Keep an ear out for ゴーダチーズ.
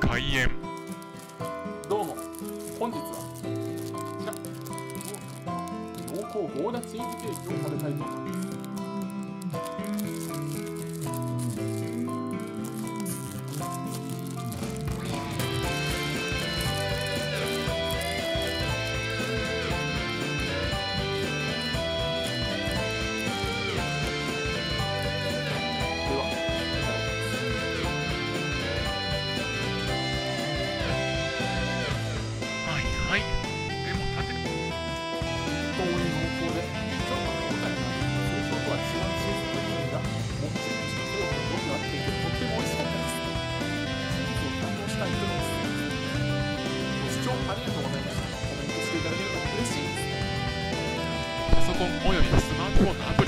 開演。どうも、本日はこちら濃厚ゴーダチーズケーキを食べたいと思います。パソコンおよびスマートフォンのアプリ